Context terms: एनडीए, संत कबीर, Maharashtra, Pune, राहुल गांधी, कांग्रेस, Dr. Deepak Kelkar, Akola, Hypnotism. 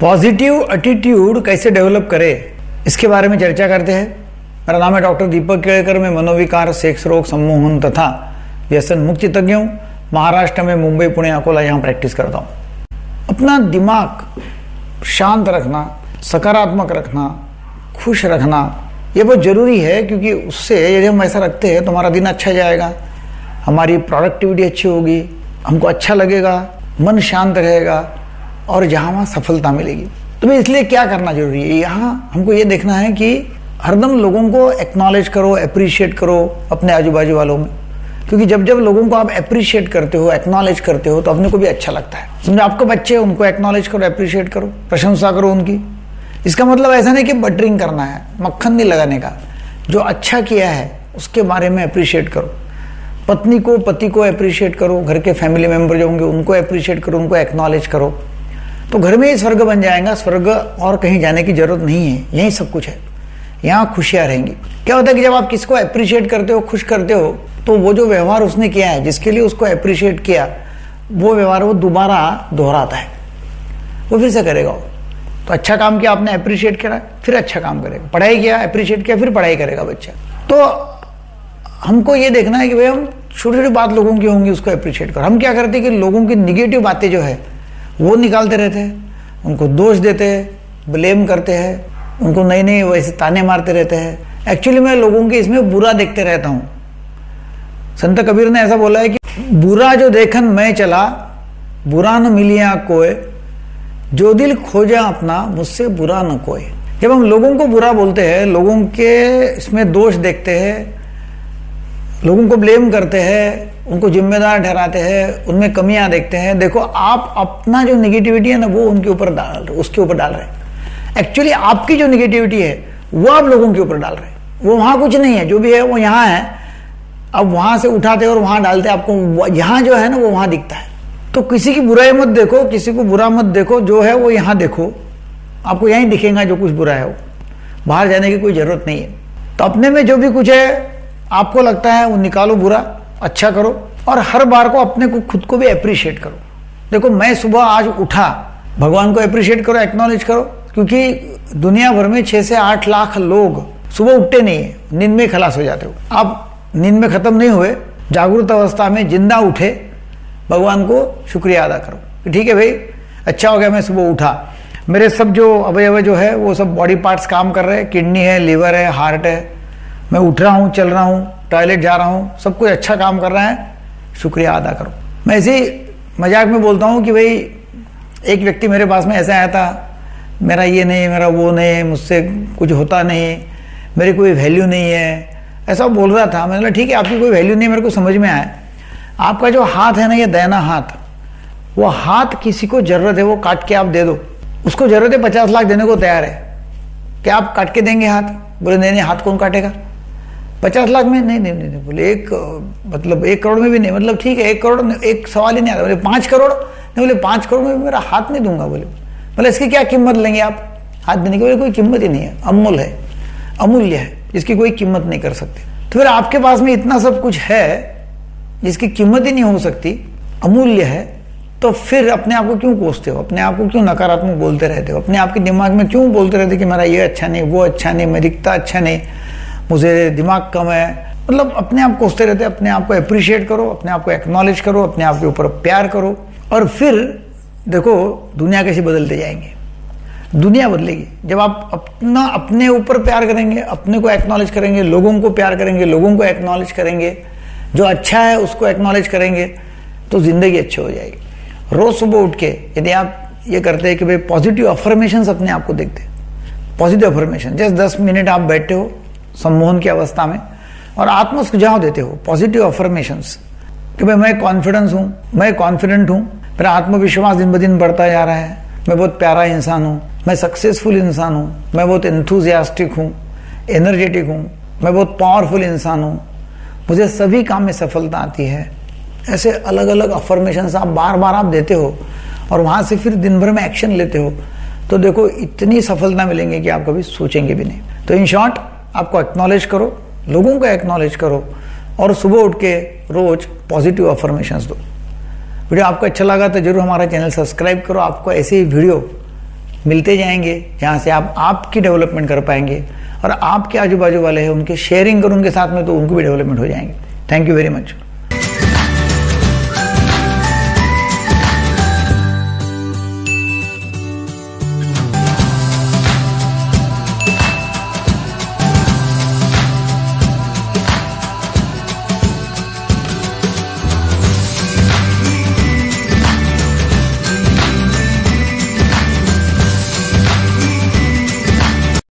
Positive attitude कैसे develop करें, इसके बारे में चर्चा करते हैं। मेरा नाम है डॉक्टर दीपक केलकर। मैं मनोविकार, सेक्स रोग, सम्मोहन तथा व्यसन मुक्त तज्ञ हूँ। महाराष्ट्र में मुंबई, पुणे, अकोला यहाँ प्रैक्टिस करता हूँ। अपना दिमाग शांत रखना, सकारात्मक रखना, खुश रखना ये बहुत ज़रूरी है, क्योंकि उससे यदि हम ऐसा रखते हैं तो हमारा दिन अच्छा जाएगा, हमारी प्रोडक्टिविटी अच्छी होगी, हमको अच्छा लगेगा, मन शांत रहेगा और जहाँ वहाँ सफलता मिलेगी। तो मैं इसलिए क्या करना जरूरी है, यहाँ हमको ये देखना है कि हरदम लोगों को एक्नॉलेज करो, एप्रिशिएट करो अपने आजू बाजू वालों में, क्योंकि जब जब लोगों को आप एप्रिशिएट करते हो, एक्नॉलेज करते हो, तो अपने को भी अच्छा लगता है। समझो आपको बच्चे, उनको एक्नॉलेज करो, एप्रिशिएट करो, प्रशंसा करो उनकी। इसका मतलब ऐसा नहीं कि बटरिंग करना है, मक्खन नहीं लगाने का। जो अच्छा किया है उसके बारे में एप्रिशिएट करो। पत्नी को, पति को एप्रिशिएट करो, घर के फैमिली मेम्बर जो होंगे उनको एप्रिशिएट करो, उनको एक्नॉलेज करो, तो घर में ही स्वर्ग बन जाएगा। स्वर्ग और कहीं जाने की जरूरत नहीं है, यही सब कुछ है, यहाँ खुशियाँ रहेंगी। क्या होता है कि जब आप किसको एप्रिशिएट करते हो, खुश करते हो, तो वो जो व्यवहार उसने किया है, जिसके लिए उसको एप्रिशिएट किया, वो व्यवहार वो दोबारा दोहराता है, वो फिर से करेगा। तो अच्छा काम किया आपने, एप्रिशिएट किया, फिर अच्छा काम करेगा। पढ़ाई किया, एप्रिशिएट किया, फिर पढ़ाई करेगा बच्चा। तो हमको ये देखना है कि भाई हम छोटी छोटी बात लोगों की होंगी उसको एप्रिशिएट करो। हम क्या करते हैं कि लोगों की निगेटिव बातें जो है वो निकालते रहते हैं, उनको दोष देते हैं, ब्लेम करते हैं, उनको नई नई वैसे ताने मारते रहते हैं। एक्चुअली मैं लोगों के इसमें बुरा देखते रहता हूँ। संत कबीर ने ऐसा बोला है कि बुरा जो देखन मैं चला, बुरा न मिलिया कोय, जो दिल खोजा अपना, मुझसे बुरा न कोय। जब हम लोगों को बुरा बोलते हैं, लोगों के इसमें दोष देखते हैं, लोगों को ब्लेम करते हैं, उनको जिम्मेदार ठहराते हैं, उनमें कमियां देखते हैं, देखो आप अपना जो निगेटिविटी है ना वो उनके ऊपर उसके ऊपर डाल रहे हैं। एक्चुअली आपकी जो निगेटिविटी है वो आप लोगों के ऊपर डाल रहे हैं। वो वहाँ कुछ नहीं है, जो भी है वो यहाँ है, अब वहाँ से उठाते और वहाँ डालते। आपको यहाँ जो है ना वो वहाँ दिखता है। तो किसी की बुराई मत देखो, किसी को बुरा मत देखो, जो है वो यहाँ देखो, आपको यहीं दिखेगा जो कुछ बुरा है, वो बाहर जाने की कोई ज़रूरत नहीं है। तो अपने में जो भी कुछ है आपको लगता है वो निकालो, बुरा अच्छा करो, और हर बार को अपने को खुद को भी एप्रिशिएट करो। देखो मैं सुबह आज उठा, भगवान को एप्रिशिएट करो, एक्नॉलेज करो, क्योंकि दुनिया भर में 6 से 8 लाख लोग सुबह उठते नहीं है, नींद में खलास हो जाते हो। आप नींद में ख़त्म नहीं हुए, जागरूक अवस्था में जिंदा उठे, भगवान को शुक्रिया अदा करो कि ठीक है भाई, अच्छा हो गया मैं सुबह उठा, मेरे सब जो अवयव जो है वो सब बॉडी पार्ट्स काम कर रहे हैं, किडनी है, लीवर है, हार्ट है, मैं उठ रहा हूँ, चल रहा हूँ, टॉयलेट जा रहा हूँ, सब कुछ अच्छा काम कर रहा है, शुक्रिया अदा करो। मैं ऐसे मजाक में बोलता हूँ कि भाई एक व्यक्ति मेरे पास में ऐसा आया था, मेरा ये नहीं, मेरा वो नहीं, मुझसे कुछ होता नहीं, मेरी कोई वैल्यू नहीं है, ऐसा बोल रहा था। मैंने बोला ठीक है, आपकी कोई वैल्यू नहीं, मेरे को समझ में आया। आपका जो हाथ है ना, ये दैना हाथ, वो हाथ किसी को ज़रूरत है वो काट के आप दे दो, उसको ज़रूरत है 50 लाख देने को तैयार है, क्या आप काट के देंगे हाथ? बोले नहीं, हाथ कौन काटेगा, 50 लाख में नहीं, बोले एक मतलब 1 करोड़ में भी नहीं, मतलब ठीक है 1 करोड़, एक सवाल ही नहीं आता। बोले 5 करोड़, नहीं बोले 5 करोड़ में भी मेरा हाथ नहीं दूंगा। बोले इसकी क्या कीमत लेंगे आप हाथ देने की? बोले कोई कीमत ही नहीं है, अमूल्य है, अमूल्य है, इसकी कोई कीमत नहीं कर सकते। तो फिर आपके पास में इतना सब कुछ है जिसकी कीमत ही नहीं हो सकती, अमूल्य है, तो फिर अपने आप को क्यों कोसते हो, अपने आप को क्यों नकारात्मक बोलते रहते हो, अपने आप के दिमाग में क्यों बोलते रहते कि मेरा ये अच्छा नहीं, वो अच्छा नहीं, मैं दिखता अच्छा नहीं, मुझे दिमाग कम है, मतलब अपने आप कोसते रहते। अपने आप को एप्रिशिएट करो, अपने आप को एक्नॉलेज करो, अपने आप के ऊपर प्यार करो, और फिर देखो दुनिया कैसे बदलते जाएंगे। दुनिया बदलेगी जब आप अपना अपने ऊपर प्यार करेंगे, अपने को एक्नॉलेज करेंगे, लोगों को प्यार करेंगे, लोगों को एक्नॉलेज करेंगे, जो अच्छा है उसको एक्नॉलेज करेंगे, तो ज़िंदगी अच्छी हो जाएगी। रोज़ सुबह उठ के यदि आप ये करते हैं कि भाई पॉजिटिव अफर्मेशंस अपने आप को देखते हैं, पॉजिटिव अफर्मेशन, जस्ट 10 मिनट आप बैठे हो सम्मोहन की अवस्था में और आत्म सुझाव देते हो, पॉजिटिव अफर्मेशंस कि भाई मैं कॉन्फिडेंस हूँ, मैं कॉन्फिडेंट हूँ, मेरा आत्मविश्वास दिन ब दिन बढ़ता जा रहा है, मैं बहुत प्यारा इंसान हूँ, मैं सक्सेसफुल इंसान हूँ, मैं बहुत एंथुजियास्टिक हूँ, एनर्जेटिक हूँ, मैं बहुत पावरफुल इंसान हूँ, मुझे सभी काम में सफलता आती है। ऐसे अलग अलग अफर्मेशंस आप बार बार आप देते हो और वहाँ से फिर दिन भर में एक्शन लेते हो, तो देखो इतनी सफलता मिलेंगी कि आप कभी सोचेंगे भी नहीं। तो इन शॉर्ट, आपको एक्नॉलेज करो, लोगों को एक्नॉलेज करो, और सुबह उठ के रोज पॉजिटिव अफर्मेशंस दो। वीडियो आपको अच्छा लगा तो जरूर हमारा चैनल सब्सक्राइब करो। आपको ऐसे ही वीडियो मिलते जाएंगे, जहाँ से आप आपकी डेवलपमेंट कर पाएंगे और आपके आजू बाजू वाले हैं उनकी शेयरिंग करो उनके साथ में, तो उनको भी डेवलपमेंट हो जाएंगे। Thank you very much.